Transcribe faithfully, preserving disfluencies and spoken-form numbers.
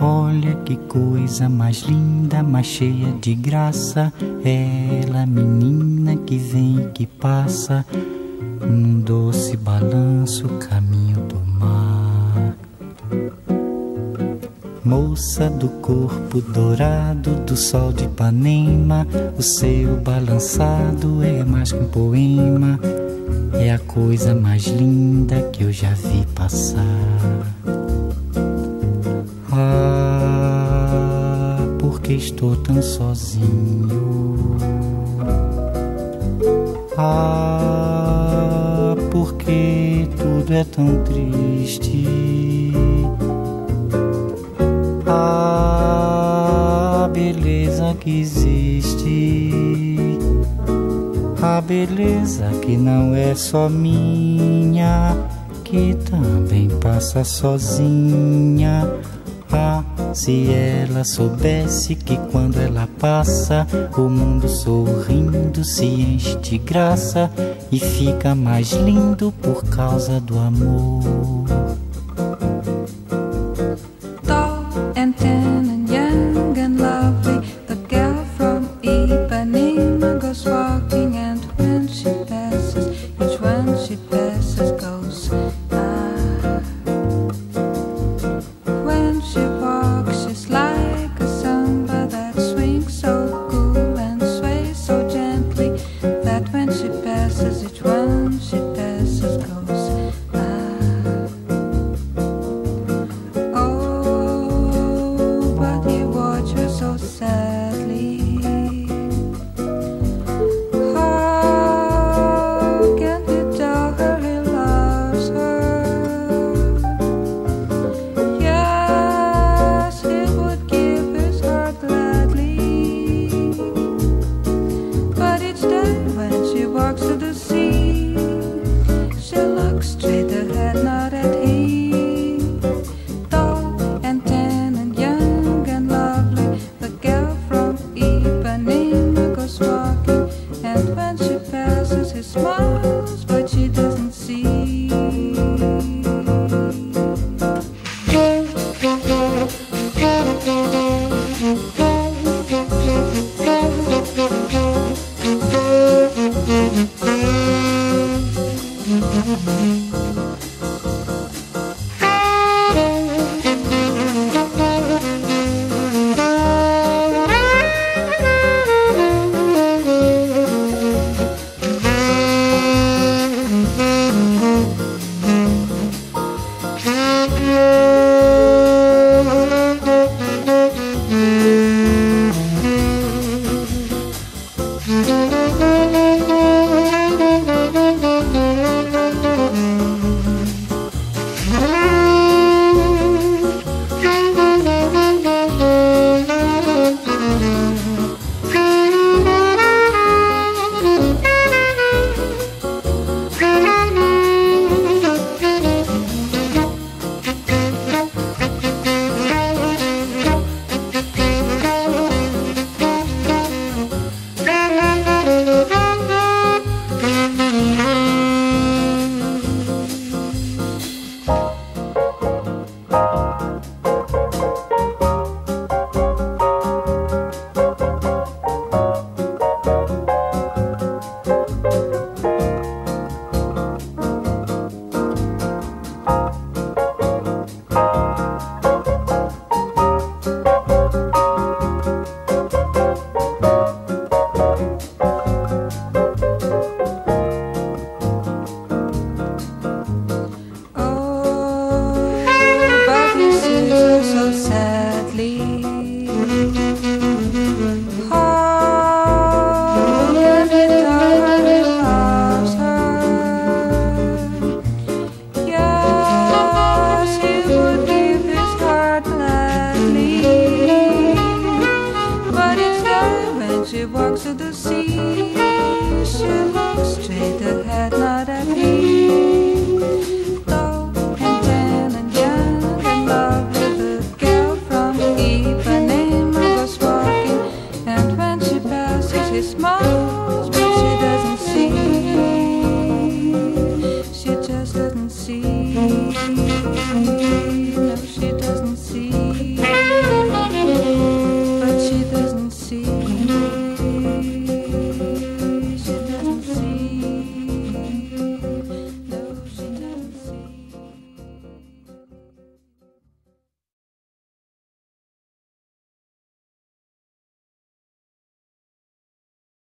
Olha que coisa mais linda, mais cheia de graça, ela menina que vem e que passa num doce balanço caminho do mar. Moça do corpo dourado do sol de Ipanema, o seu balançado é mais que um poema, é a coisa mais linda que eu já vi passar. Ah, por que estou tão sozinho? Ah, por que tudo é tão triste? A beleza que existe, a beleza que não é só minha, que também passa sozinha. Ah, se ela soubesse que quando ela passa, o mundo sorrindo se enche de graça e fica mais lindo por causa do amor. And thin and young and lovely, the girl from Ipanema goes walking, and when she passes, each one she passes goes ah. When she walks, she's like a samba that swings so cool and sways so gently, that when she passes, each one she passes goes ah. So sadly, how can you tell her he loves her? Yes, he would give his heart gladly, but each day when she walks to the sea, she looks straight ahead, not at him. Smiles, but she doesn't see.